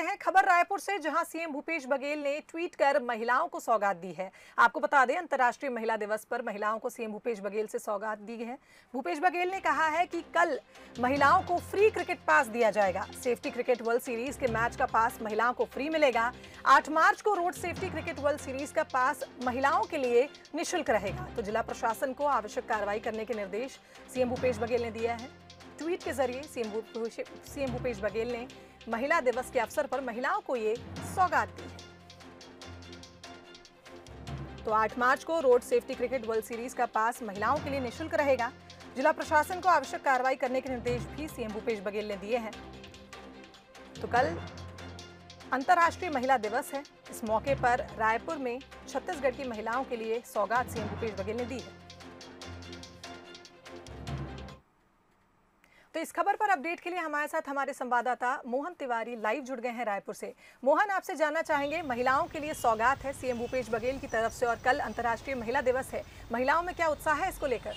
हैं खबर रायपुर से, जहां सीएम भूपेश बघेल ने ट्वीट कर महिलाओं को सौगात दी है। आपको बता दें, अंतर्राष्ट्रीय महिला दिवस पर महिलाओं को सीएम भूपेश बघेल से सौगात दी है। भूपेश बघेल ने कहा है कि कल महिलाओं को फ्री क्रिकेट पास दिया जाएगा। सेफ्टी क्रिकेट वर्ल्ड सीरीज के मैच का पास महिलाओं को फ्री मिलेगा। 8 मार्च को road safety cricket world series का पास महिलाओं के लिए निःशुल्क रहेगा। तो जिला प्रशासन को आवश्यक कार्रवाई करने के निर्देश सीएम भूपेश बघेल ने दिया है। ट्वीट के जरिए सीएम भूपेश बघेल ने महिला दिवस के अवसर पर महिलाओं को ये सौगात दी है। तो 8 मार्च को road safety cricket world series का पास महिलाओं के लिए निःशुल्क रहेगा। जिला प्रशासन को आवश्यक कार्रवाई करने के निर्देश भी सीएम भूपेश बघेल ने दिए हैं। तो कल अंतर्राष्ट्रीय महिला दिवस है। इस मौके पर रायपुर में छत्तीसगढ़ की महिलाओं के लिए सौगात सीएम भूपेश बघेल ने दी है। तो इस खबर पर अपडेट के लिए हमारे साथ हमारे संवाददाता मोहन तिवारी लाइव जुड़ गए हैं रायपुर से। मोहन, आपसे जानना चाहेंगे, महिलाओं के लिए सौगात है सीएम भूपेश बघेल की तरफ से और कल अंतर्राष्ट्रीय महिला दिवस है, महिलाओं में क्या उत्साह है इसको लेकर?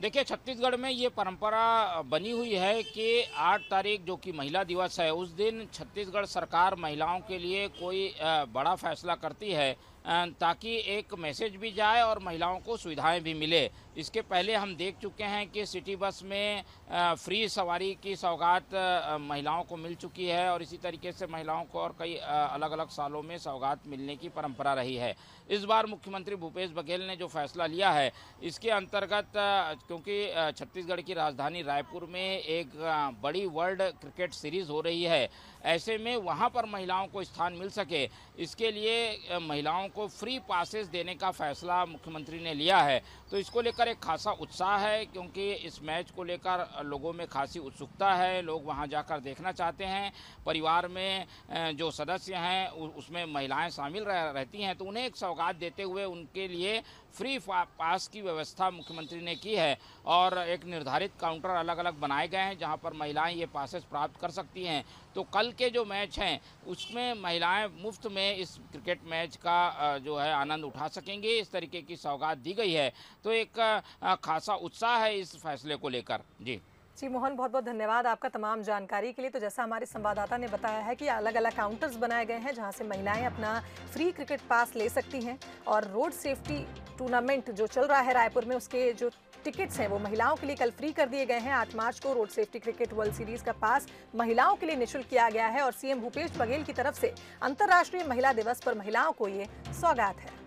देखिए, छत्तीसगढ़ में ये परंपरा बनी हुई है कि 8 तारीख जो कि महिला दिवस है, उस दिन छत्तीसगढ़ सरकार महिलाओं के लिए कोई बड़ा फैसला करती है ताकि एक मैसेज भी जाए और महिलाओं को सुविधाएं भी मिले। इसके पहले हम देख चुके हैं कि सिटी बस में फ्री सवारी की सौगात महिलाओं को मिल चुकी है और इसी तरीके से महिलाओं को और कई अलग अलग सालों में सौगात मिलने की परंपरा रही है। इस बार मुख्यमंत्री भूपेश बघेल ने जो फैसला लिया है, इसके अंतर्गत क्योंकि छत्तीसगढ़ की राजधानी रायपुर में एक बड़ी वर्ल्ड क्रिकेट सीरीज़ हो रही है, ऐसे में वहाँ पर महिलाओं को स्थान मिल सके, इसके लिए महिलाओं को फ्री पासेस देने का फैसला मुख्यमंत्री ने लिया है। तो इसको लेकर एक खासा उत्साह है, क्योंकि इस मैच को लेकर लोगों में खासी उत्सुकता है। लोग वहां जाकर देखना चाहते हैं। परिवार में जो सदस्य हैं उसमें महिलाएं शामिल रहती हैं, तो उन्हें एक सौगात देते हुए उनके लिए फ्री पास की व्यवस्था मुख्यमंत्री ने की है और एक निर्धारित काउंटर अलग अलग बनाए गए हैं जहाँ पर महिलाएँ ये पासेस प्राप्त कर सकती हैं। तो कल के जो मैच हैं उसमें महिलाएँ मुफ्त में इस क्रिकेट मैच का जो है आनंद उठा सकेंगे। इस तरीके की सौगात दी गई है, तो एक खासा उत्साह है इस फैसले को लेकर। जी मोहन, बहुत बहुत धन्यवाद आपका तमाम जानकारी के लिए। तो जैसा हमारे संवाददाता ने बताया है कि अलग अलग काउंटर्स बनाए गए हैं जहां से महिलाएं अपना फ्री क्रिकेट पास ले सकती हैं और रोड सेफ्टी टूर्नामेंट जो चल रहा है रायपुर में, उसके जो टिकट्स हैं वो महिलाओं के लिए कल फ्री कर दिए गए हैं। 8 मार्च को road safety cricket world series का पास महिलाओं के लिए निःशुल्क किया गया है और सीएम भूपेश बघेल की तरफ से अंतर्राष्ट्रीय महिला दिवस पर महिलाओं को ये सौगात है।